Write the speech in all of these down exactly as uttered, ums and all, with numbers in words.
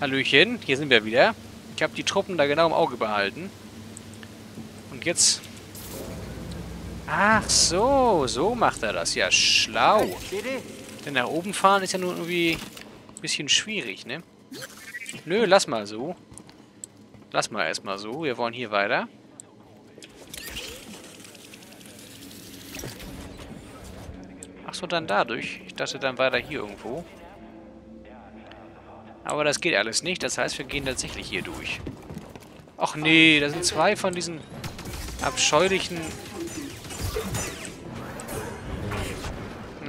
Hallöchen, hier sind wir wieder. Ich habe die Truppen da genau im Auge behalten. Und jetzt... Ach so, so macht er das. Ja, schlau. Denn nach oben fahren ist ja nur irgendwie ein bisschen schwierig, ne? Nö, lass mal so. Lass mal erstmal so. Wir wollen hier weiter. Ach so, dann dadurch. Ich dachte dann weiter hier irgendwo. Aber das geht alles nicht. Das heißt, wir gehen tatsächlich hier durch. Ach nee, da sind zwei von diesen abscheulichen...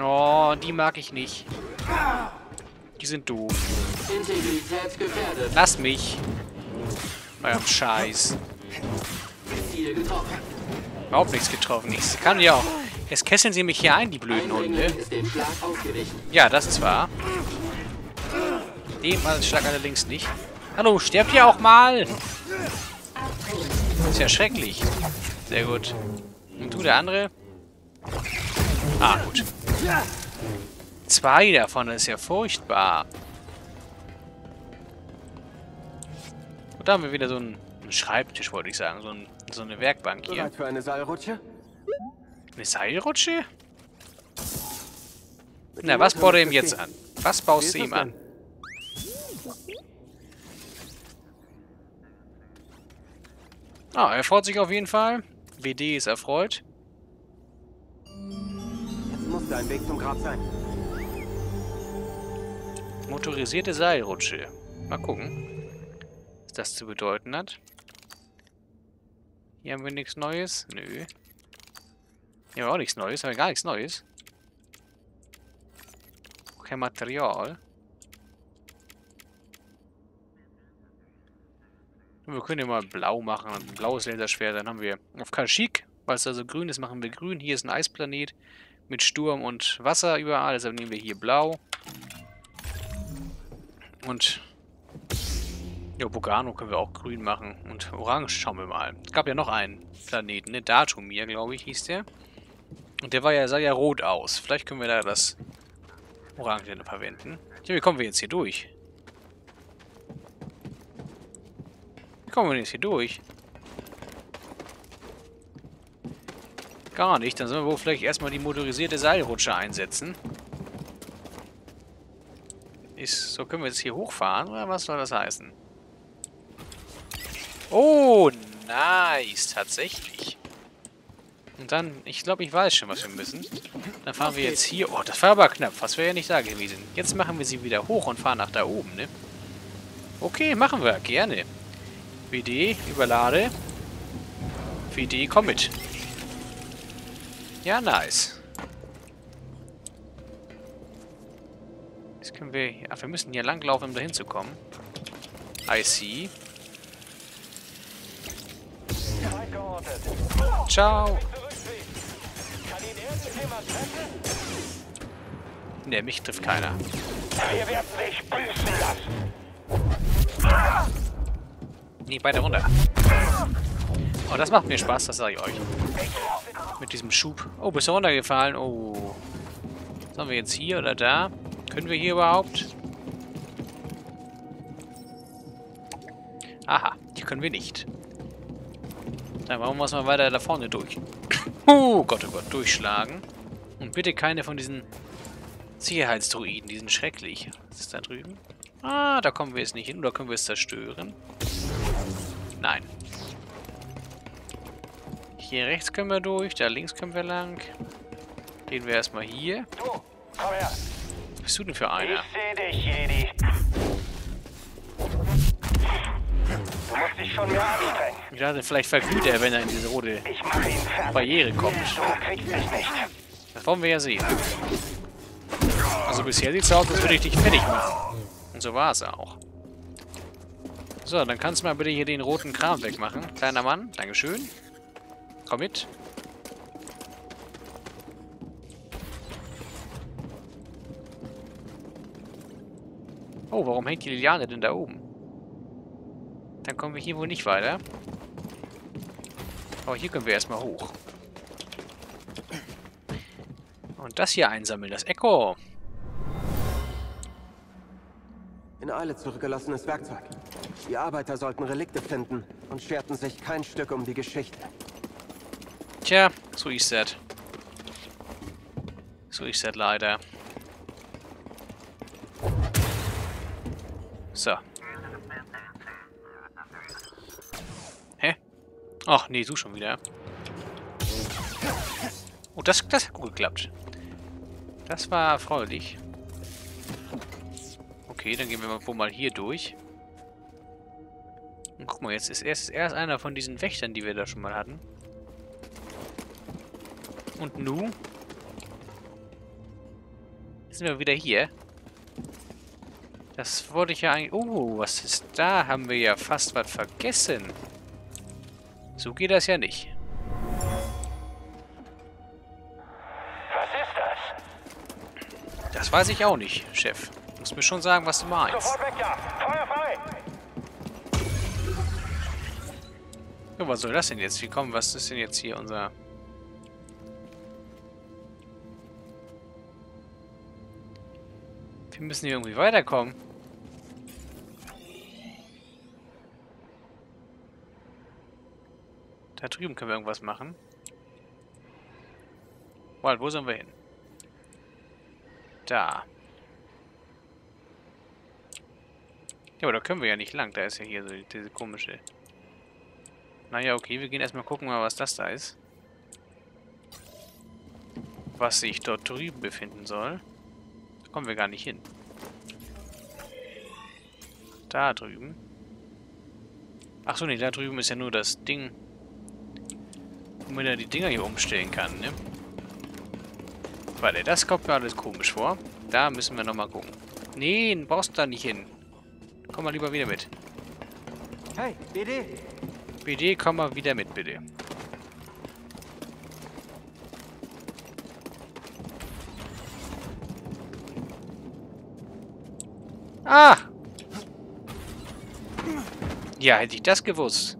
Oh, die mag ich nicht. Die sind doof. Lass mich. Naja, Scheiß. Überhaupt nichts getroffen. Ich kann ja auch. Jetzt kesseln sie mich hier ein, die blöden Hunde. Ja, das ist wahr. Dem als Schlag allerdings nicht. Hallo, sterbt ihr auch mal? Ist ja schrecklich. Sehr gut. Und du, der andere? Ah, gut. Zwei davon, das ist ja furchtbar. Und da haben wir wieder so einen Schreibtisch, wollte ich sagen. So, ein, so eine Werkbank hier. Bereit für eine Seilrutsche? Eine Seilrutsche? Na, was baut er ihm jetzt an? Was baust du ihm an? Ah, er freut sich auf jeden Fall. B D ist erfreut. Jetzt muss da ein Weg zum Grab sein. Motorisierte Seilrutsche. Mal gucken, was das zu bedeuten hat. Hier haben wir nichts Neues. Nö. Hier haben wir auch nichts Neues. Haben wir gar nichts Neues. Kein Material. Wir können ja mal blau machen, ein blaues Laserschwert. Dann haben wir auf Kashyyyk, weil es da so grün ist, machen wir grün. Hier ist ein Eisplanet mit Sturm und Wasser überall, deshalb nehmen wir hier blau. Und ja, Bogano können wir auch grün machen und orange, schauen wir mal. Es gab ja noch einen Planeten, ne? Dathomir, glaube ich, hieß der. Und der war ja, sah ja rot aus. Vielleicht können wir da das Orange verwenden. Ja, wie kommen wir jetzt hier durch? Wie kommen wir jetzt hier durch? Gar nicht. Dann sollen wir wohl vielleicht erstmal die motorisierte Seilrutsche einsetzen. Ist, so können wir jetzt hier hochfahren, oder was soll das heißen? Oh, nice. Tatsächlich. Und dann, ich glaube, ich weiß schon, was wir müssen. Dann fahren wir jetzt hier. Oh, das war aber knapp. Was wäre ja nicht da gewesen. Jetzt machen wir sie wieder hoch und fahren nach da oben, ne? Okay, machen wir. Gerne. B D, überlade. B D, komm mit. Ja, nice. Jetzt können wir... Ach, wir müssen hier langlaufen, um da hinzukommen. I see. Ciao. Ne, mich trifft keiner. Ihr werdet mich büßen lassen. Nee, beide runter. Oh, das macht mir Spaß, das sage ich euch. Mit diesem Schub. Oh, bist du runtergefallen? Oh. Sollen wir jetzt hier oder da? Können wir hier überhaupt? Aha, hier können wir nicht. Dann machen wir es mal weiter da vorne durch. Oh Gott, oh Gott, durchschlagen. Und bitte keine von diesen Sicherheitsdroiden, die sind schrecklich. Was ist da drüben? Ah, da kommen wir jetzt nicht hin. Oder können wir es zerstören? Nein. Hier rechts können wir durch, da links können wir lang. Gehen wir erstmal hier. Du, komm her. Was bist du denn für einer? Ich seh dich, Jedi. Du musst dich schon mehr anstrengen. Ich dachte, vielleicht verglüht er, wenn er in diese rote Barriere kommt. Du kriegst mich nicht. Das wollen wir ja sehen. Also bisher sieht es aus, als würde ich dich fertig machen. Und so war es auch. So, dann kannst du mal bitte hier den roten Kram wegmachen. Kleiner Mann, Dankeschön. Komm mit. Oh, warum hängt die Liliane denn da oben? Dann kommen wir hier wohl nicht weiter. Aber hier können wir erstmal hoch. Und das hier einsammeln, das Echo. in Eile zurückgelassenes Werkzeug. Die Arbeiter sollten Relikte finden und scherten sich kein Stück um die Geschichte. Tja, so ist das. So ist das leider. So. Hä? Ach nee, du schon wieder. Oh, das, das hat gut geklappt. Das war erfreulich. Okay, dann gehen wir mal, wohl mal hier durch. Und guck mal, jetzt ist erst, erst einer von diesen Wächtern, die wir da schon mal hatten. Und nu? Jetzt sind wir wieder hier. Das wollte ich ja eigentlich... Oh, was ist da? Haben wir ja fast was vergessen. So geht das ja nicht. Was ist das? Das weiß ich auch nicht, Chef. Du musst mir schon sagen, was du meinst. Sofort weg, ja. Feuer frei. Ja, was soll das denn jetzt? Wie kommen? Was ist denn jetzt hier unser... Wir müssen hier irgendwie weiterkommen. Da drüben können wir irgendwas machen. Warte, wo sollen wir hin? Da. Ja, aber da können wir ja nicht lang. Da ist ja hier so diese komische... Naja, okay, wir gehen erstmal gucken, was das da ist. Was sich dort drüben befinden soll. Da kommen wir gar nicht hin. Da drüben. Achso, nee, da drüben ist ja nur das Ding, wo man ja die Dinger hier umstellen kann, ne? Warte, das kommt mir alles komisch vor. Da müssen wir nochmal gucken. Nee, du brauchst da nicht hin. Komm mal lieber wieder mit. Hey, B D! B D, komm mal wieder mit, bitte. Ah! Ja, hätte ich das gewusst.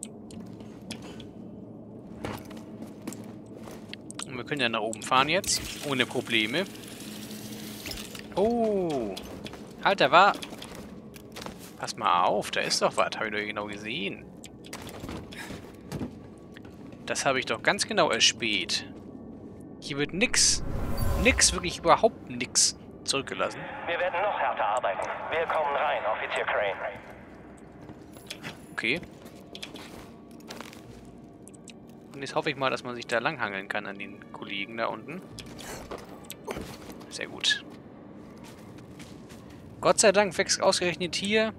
Und wir können ja nach oben fahren jetzt. Ohne Probleme. Oh! Halt, da war... Pass mal auf, da ist doch was. Habe ich doch genau gesehen. Das habe ich doch ganz genau erspäht. Hier wird nix, nix, wirklich überhaupt nix zurückgelassen. Wir werden noch härter arbeiten. Wir kommen rein, Offizier Crane. Okay. Und jetzt hoffe ich mal, dass man sich da langhangeln kann an den Kollegen da unten. Sehr gut. Gott sei Dank wächst ausgerechnet hier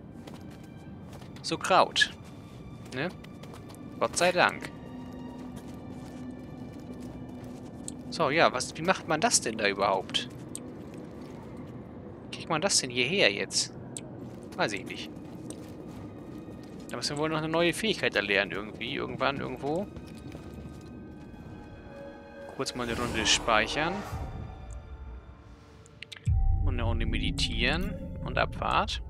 so Kraut. Ne? Gott sei Dank. So, ja, was, wie macht man das denn da überhaupt? Kriegt man das denn hierher jetzt? Weiß ich nicht. Da müssen wir wohl noch eine neue Fähigkeit erlernen irgendwie. Irgendwann, irgendwo. Kurz mal eine Runde speichern. Und eine Runde meditieren. Und Abfahrt.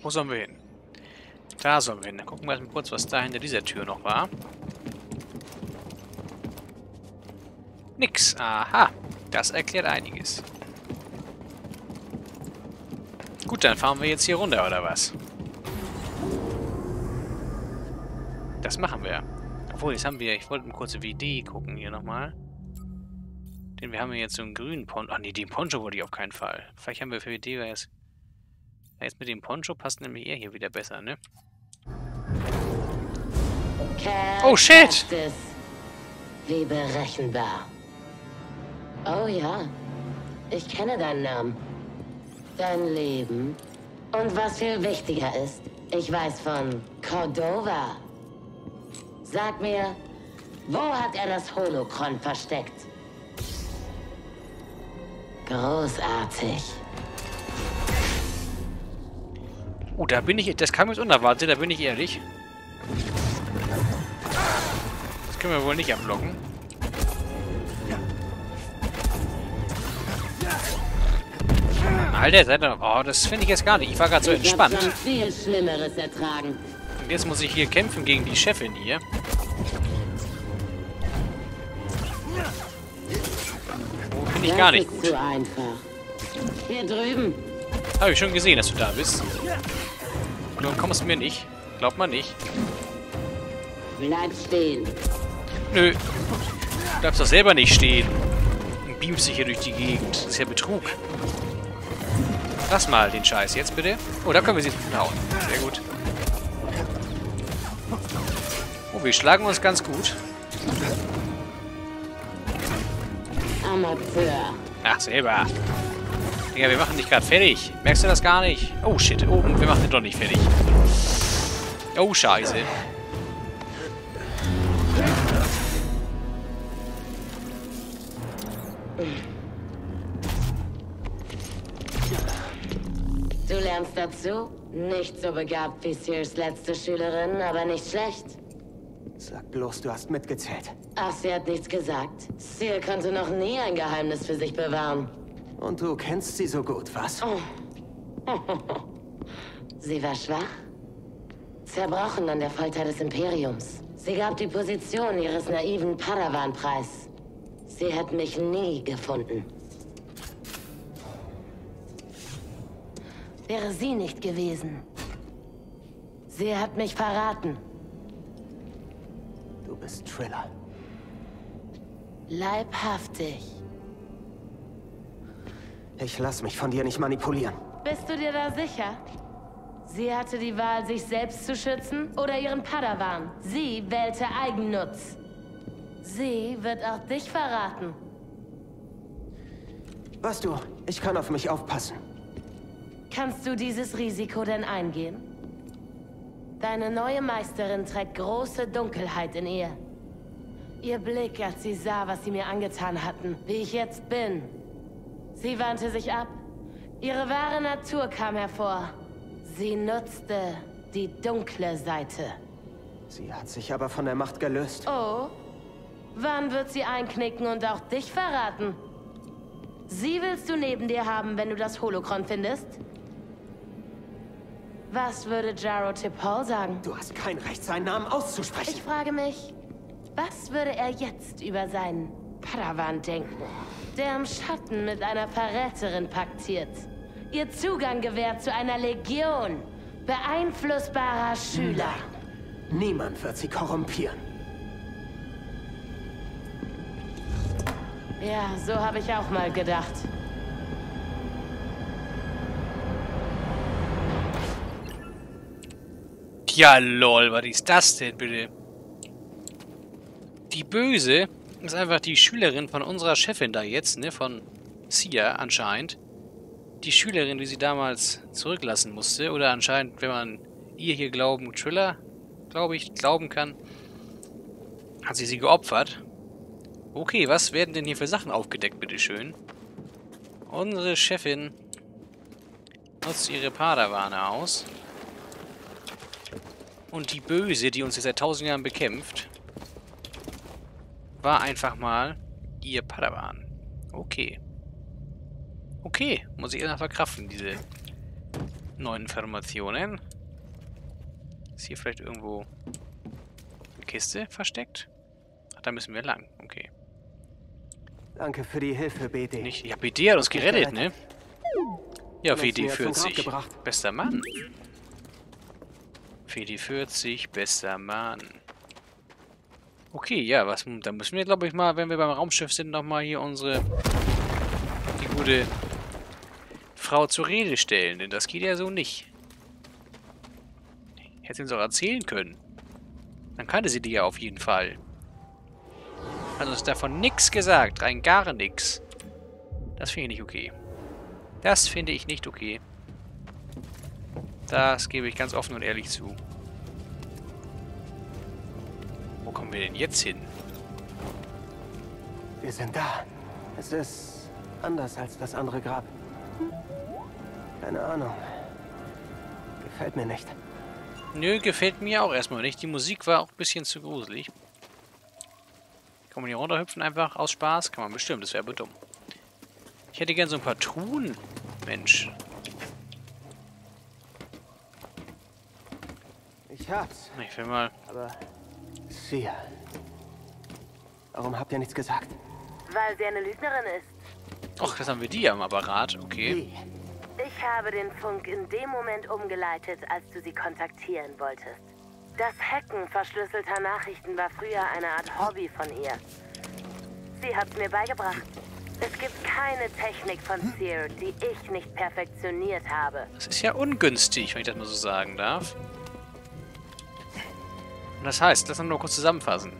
Wo sollen wir hin? Da sollen wir hin. Dann gucken wir erstmal kurz, was da hinter dieser Tür noch war. Nix. Aha. Das erklärt einiges. Gut, dann fahren wir jetzt hier runter, oder was? Das machen wir. Obwohl, jetzt haben wir... Ich wollte eine kurze W D gucken hier nochmal. Denn wir haben ja jetzt so einen grünen Poncho. Ach nee, den Poncho wollte ich auf keinen Fall. Vielleicht haben wir für W D jetzt... Jetzt mit dem Poncho passt nämlich er hier wieder besser, ne? Oh shit! Wie berechenbar. Oh ja, ich kenne deinen Namen, dein Leben und was viel wichtiger ist, ich weiß von Cordova. Sag mir, wo hat er das Holocron versteckt? Großartig. Oh, da bin ich... Das kam jetzt unerwartet, da bin ich ehrlich. Das können wir wohl nicht abblocken. Alter, seid ihr... Oh, das finde ich jetzt gar nicht. Ich war gerade so entspannt. Und jetzt muss ich hier kämpfen gegen die Chefin hier. Finde ich gar nicht gut. Hier drüben. Habe ich schon gesehen, dass du da bist. Nun kommst du mir nicht. Glaubt man nicht. Bleib stehen. Nö. Du bleibst doch selber nicht stehen. Und beamst dich hier durch die Gegend. Das ist ja Betrug. Lass mal den Scheiß jetzt bitte. Oh, da können wir sie hauen. Sehr gut. Oh, wir schlagen uns ganz gut. Ach, selber. Digga, wir machen dich gerade fertig. Merkst du das gar nicht? Oh, shit. Oh, und wir machen den doch nicht fertig. Oh, scheiße. Du lernst dazu. Nicht so begabt wie Ceres letzte Schülerin, aber nicht schlecht. Sag bloß, du hast mitgezählt. Ach, sie hat nichts gesagt. Cere konnte noch nie ein Geheimnis für sich bewahren. Und du kennst sie so gut, was? Oh. Sie war schwach. Zerbrochen an der Folter des Imperiums. Sie gab die Position ihres naiven Padawan preis. Sie hat mich nie gefunden. Wäre sie nicht gewesen. Sie hat mich verraten. Du bist Trilla. Leibhaftig. Ich lass mich von dir nicht manipulieren. Bist du dir da sicher? Sie hatte die Wahl, sich selbst zu schützen oder ihren Padawan. Sie wählte Eigennutz. Sie wird auch dich verraten. Weißt du, ich kann auf mich aufpassen. Kannst du dieses Risiko denn eingehen? Deine neue Meisterin trägt große Dunkelheit in ihr. Ihr Blick, als sie sah, was sie mir angetan hatten, wie ich jetzt bin. Sie wandte sich ab. Ihre wahre Natur kam hervor. Sie nutzte die dunkle Seite. Sie hat sich aber von der Macht gelöst. Oh? Wann wird sie einknicken und auch dich verraten? Sie willst du neben dir haben, wenn du das Holocron findest? Was würde Jaro Tipol sagen? Du hast kein Recht, seinen Namen auszusprechen. Ich frage mich, was würde er jetzt über seinen Padawan denken, der im Schatten mit einer Verräterin paktiert, ihr Zugang gewährt zu einer Legion beeinflussbarer Schüler? Nein. Niemand wird sie korrumpieren. Ja, so habe ich auch mal gedacht. Ja, lol, was ist das denn bitte? Die Böse ist einfach die Schülerin von unserer Chefin da jetzt, ne? Von Cere anscheinend. Die Schülerin, die sie damals zurücklassen musste. Oder anscheinend, wenn man ihr hier glauben, Trilla, glaube ich, glauben kann, hat sie sie geopfert. Okay, was werden denn hier für Sachen aufgedeckt, bitteschön? Unsere Chefin nutzt ihre Padawane aus. Und die Böse, die uns jetzt seit tausend Jahren bekämpft, war einfach mal ihr Padawan. Okay. Okay, muss ich erstmal verkraften, diese neuen Informationen. Ist hier vielleicht irgendwo eine Kiste versteckt? Ach, da müssen wir lang. Okay. Danke für die Hilfe, B D. Nicht, ja, B D hat uns gerettet, ne? Ja, W D vierzig. Bester Mann. W D vierzig, bester Mann. Okay, ja, was? Da müssen wir, glaube ich, mal, wenn wir beim Raumschiff sind, nochmal hier unsere die gute Frau zur Rede stellen, denn das geht ja so nicht. Hätte sie uns auch erzählen können. Dann kannte sie die ja auf jeden Fall. Hat uns davon nichts gesagt, rein gar nichts. Das finde ich nicht okay. Das finde ich nicht okay. Das gebe ich ganz offen und ehrlich zu. Wo kommen wir denn jetzt hin? Wir sind da. Es ist anders als das andere Grab. Keine Ahnung. Gefällt mir nicht. Nö, gefällt mir auch erstmal nicht. Die Musik war auch ein bisschen zu gruselig. Kann man hier runterhüpfen einfach aus Spaß? Kann man bestimmt, das wäre aber dumm. Ich hätte gern so ein paar Truhen. Mensch. Ich hab's. Ich will mal. Aber Cere. Warum habt ihr nichts gesagt? Weil sie eine Lügnerin ist. Och, jetzt haben wir die am Apparat. Okay. Ich habe den Funk in dem Moment umgeleitet, als du sie kontaktieren wolltest. Das Hacken verschlüsselter Nachrichten war früher eine Art Hobby von ihr. Sie hat's mir beigebracht. Es gibt keine Technik von Cere, die ich nicht perfektioniert habe. Das ist ja ungünstig, wenn ich das mal so sagen darf. Und das heißt, lass uns nur kurz zusammenfassen.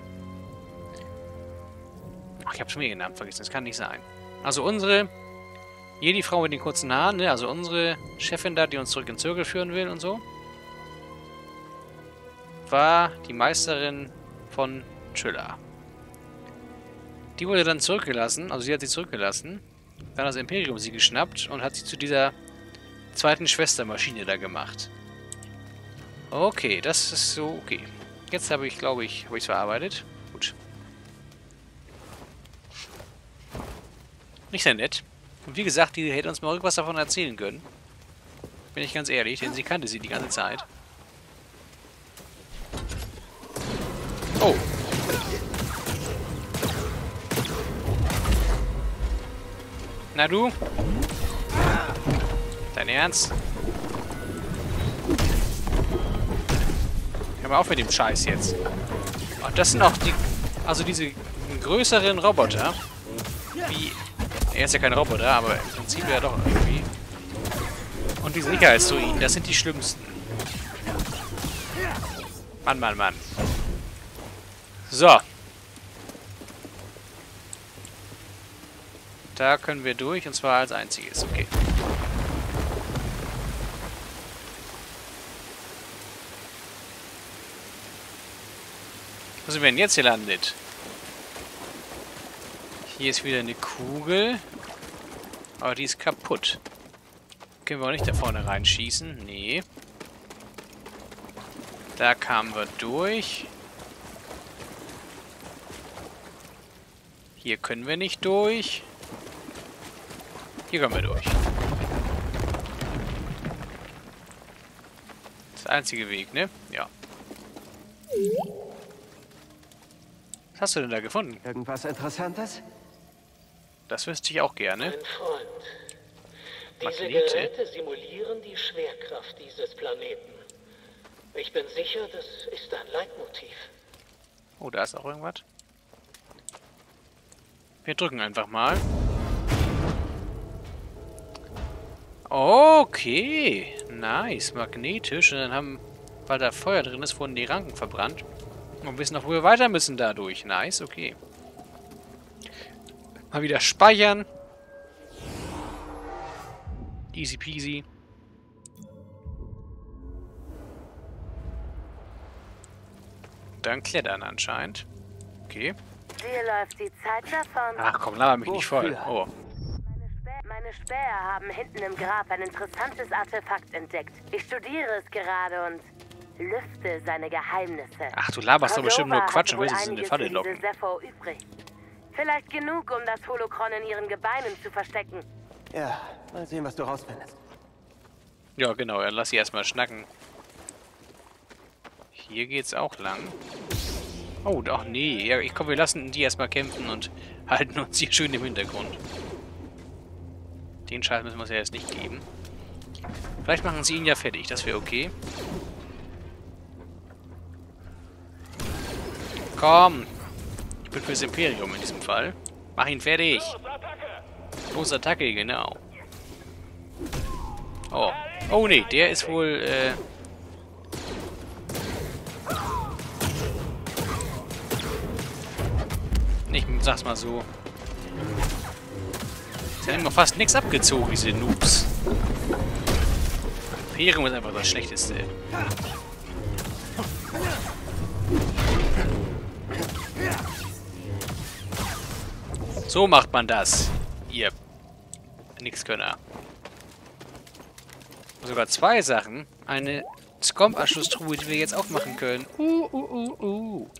Ach, ich habe schon wieder den Namen vergessen, das kann nicht sein. Also unsere Jedi-Frau mit den kurzen Haaren, ne? Also unsere Chefin da, die uns zurück in Zirkel führen will und so, war die Meisterin von Trilla. Die wurde dann zurückgelassen, also sie hat sie zurückgelassen, dann hat das Imperium sie geschnappt und hat sie zu dieser zweiten Schwestermaschine da gemacht. Okay, das ist so okay. Jetzt habe ich, glaube ich, habe ich es verarbeitet. Gut. Nicht sehr nett. Und wie gesagt, die hätte uns mal irgendwas davon erzählen können. Bin ich ganz ehrlich, denn sie kannte sie die ganze Zeit. Oh. Na du? Dein Ernst? Hör mal auf mit dem Scheiß jetzt. Oh, das sind auch die... Also diese größeren Roboter. Wie... Er ist ja kein Roboter, aber im Prinzip ja doch irgendwie. Und die Sicherheitstruinen, das sind die schlimmsten. Mann, Mann, Mann. So. Da können wir durch, und zwar als einziges. Okay. Wo sind wir denn jetzt gelandet? Hier ist wieder eine Kugel. Aber die ist kaputt. Können wir auch nicht da vorne reinschießen? Nee. Da kamen wir durch. Hier können wir nicht durch. Hier kommen wir durch. Das ist der einzige Weg, ne? Ja. Was hast du denn da gefunden? Irgendwas Interessantes? Das wüsste ich auch gerne. Mein Freund, diese Geräte simulieren die Schwerkraft dieses Planeten. Ich bin sicher, das ist ein Leitmotiv. Oh, da ist auch irgendwas. Wir drücken einfach mal. Okay, nice, magnetisch. Und dann haben, weil da Feuer drin ist, wurden die Ranken verbrannt. Und wissen noch, wo wir weiter müssen dadurch. Nice, okay. Mal wieder speichern. Easy peasy. Dann klettern anscheinend. Okay. Hier läuft die Zeit davon. Ach komm, laber mich nicht voll. Oh. Meine Späher haben hinten im Grab ein interessantes Artefakt entdeckt. Ich studiere es gerade und lüfte seine Geheimnisse. Ach, du laberst doch bestimmt nur Quatsch und willst uns in die Falle locken. Übrig. Vielleicht genug, um das Holocron in ihren Gebeinen zu verstecken. Ja, mal sehen, was du rausfindest. Ja, genau, dann lass sie erstmal schnacken. Hier geht's auch lang. Oh, doch, nee. Ja, ich komm, wir lassen die erstmal kämpfen und halten uns hier schön im Hintergrund. Den Scheiß müssen wir uns ja jetzt nicht geben. Vielleicht machen sie ihn ja fertig, das wäre okay. Komm! Ich bin fürs Imperium in diesem Fall. Mach ihn fertig! Los, Attacke, genau. Oh. Oh nee, der ist wohl, äh... ich sag's mal so. Sie haben immer fast nichts abgezogen, diese Noobs. Imperium ist einfach das Schlechteste. So macht man das. Ihr Nixkönner. Sogar zwei Sachen. Eine Skomp-Abschlusstruhe, die wir jetzt aufmachen können. Uh, uh, uh, uh.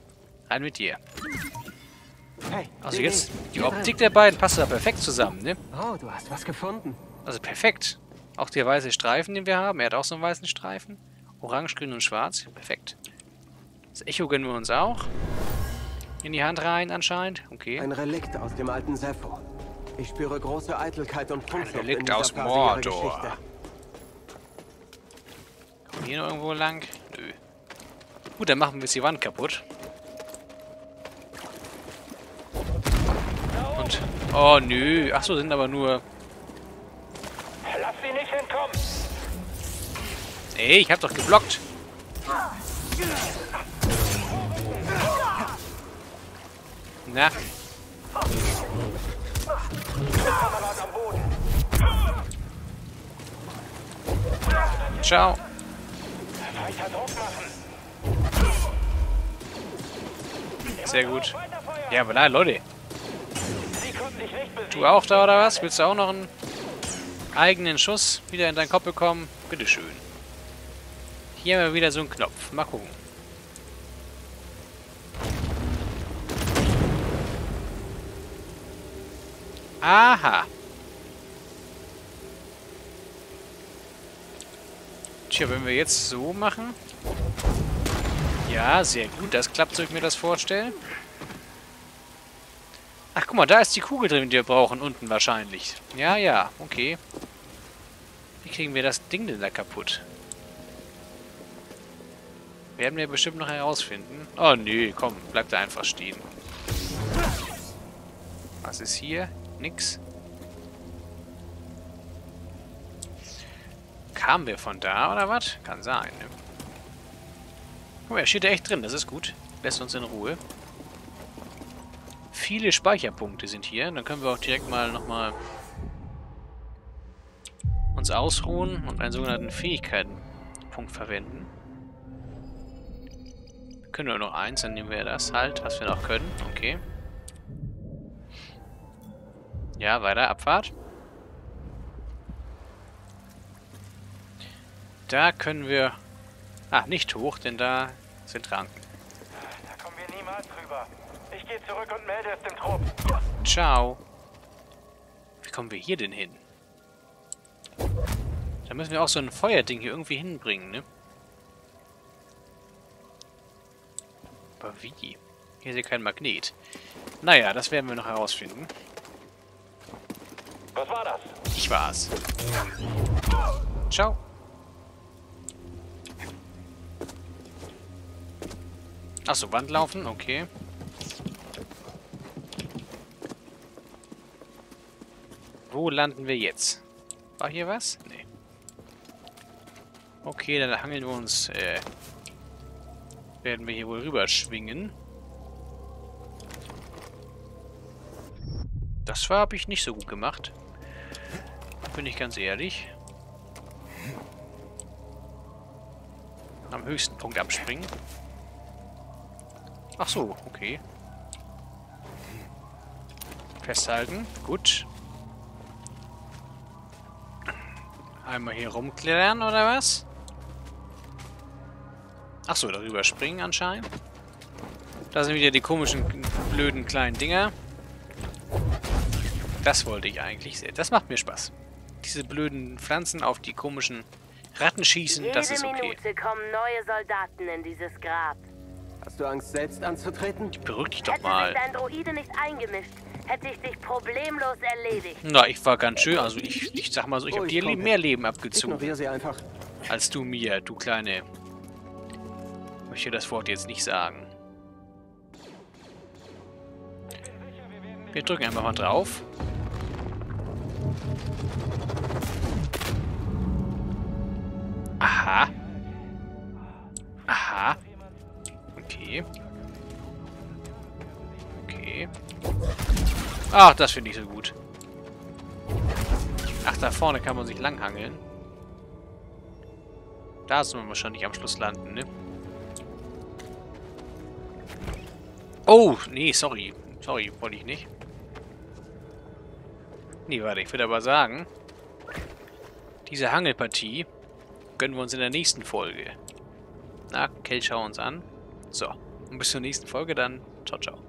Rein mit dir. Also jetzt, die Optik der beiden passt da perfekt zusammen, ne? Oh, du hast was gefunden. Also perfekt. Auch der weiße Streifen, den wir haben. Er hat auch so einen weißen Streifen. Orange, grün und schwarz. Perfekt. Das Echo gönnen wir uns auch. In die Hand rein anscheinend. Okay. Ein Relikt aus dem alten Sephon. Ich spüre große Eitelkeit und Kunststoff in dieser aus Mordor. Kommen hier noch irgendwo lang? Nö. Gut, dann machen wir jetzt die Wand kaputt. Und... Oh, nö. Achso, sind aber nur... Lass sie nicht hinkommen. Ey, ich hab doch geblockt. Na? Ciao. Sehr gut. Ja, aber nein, Leute. Du auch da oder was? Willst du auch noch einen eigenen Schuss wieder in deinen Kopf bekommen? Bitteschön. Hier haben wir wieder so einen Knopf. Mal gucken. Aha. Tja, wenn wir jetzt so machen. Ja, sehr gut. Das klappt, so ich mir das vorstelle. Ach, guck mal, da ist die Kugel drin, die wir brauchen. Unten wahrscheinlich. Ja, ja. Okay. Wie kriegen wir das Ding denn da kaputt? Werden wir bestimmt noch herausfinden. Oh, nö. Komm, bleib da einfach stehen. Was ist hier? Nix. Kamen wir von da, oder was? Kann sein, ne? Guck mal, er steht da echt drin. Das ist gut. Lässt uns in Ruhe. Viele Speicherpunkte sind hier. Dann können wir auch direkt mal nochmal uns ausruhen und einen sogenannten Fähigkeitenpunkt verwenden. Wir können nur noch eins, dann nehmen wir das halt, was wir noch können. Okay. Ja, weiter, Abfahrt. Da können wir... Ah, nicht hoch, denn da sind Ranken. Da kommen wir niemals drüber. Ich gehe zurück und melde es dem Trupp. Ciao. Wie kommen wir hier denn hin? Da müssen wir auch so ein Feuerding hier irgendwie hinbringen, ne? Aber wie? Hier ist ja kein Magnet. Naja, das werden wir noch herausfinden. Was war das? Ich war's. Ciao. Achso, Wand laufen, okay. Wo landen wir jetzt? War hier was? Nee. Okay, dann hangeln wir uns. Äh, werden wir hier wohl rüberschwingen. Das habe ich nicht so gut gemacht. Bin ich ganz ehrlich. Am höchsten Punkt abspringen. Ach so, okay. Festhalten, gut. Einmal hier rumklettern oder was? Ach so, darüber springen anscheinend. Da sind wieder die komischen blöden kleinen Dinger. Das wollte ich eigentlich sehen. Das macht mir Spaß. Diese blöden Pflanzen auf die komischen Ratten schießen, jede das ist okay. Minute kommen neue Soldaten in dieses Grab. Hast du Angst, selbst anzutreten? Ich berühre dich doch mal. Hätte sich dein Droide nicht eingemischt, hätte ich dich problemlos erledigt. Na, ich war ganz schön. Also ich, ich sag mal so, ich oh, habe dir mehr Leben abgezogen. Ignoriere sie einfach. Als du mir, du kleine... Ich möchte das Wort jetzt nicht sagen. Wir drücken einfach mal drauf. Aha. Aha. Okay. Okay. Ach, das finde ich so gut. Ach, da vorne kann man sich langhangeln. Da sollen wir wahrscheinlich am Schluss landen, ne? Oh, nee, sorry. Sorry, wollte ich nicht. Nee, warte, ich würde aber sagen, diese Hangelpartie gönnen wir uns in der nächsten Folge. Na, Kell, schau uns an. So, und bis zur nächsten Folge dann. Ciao, ciao.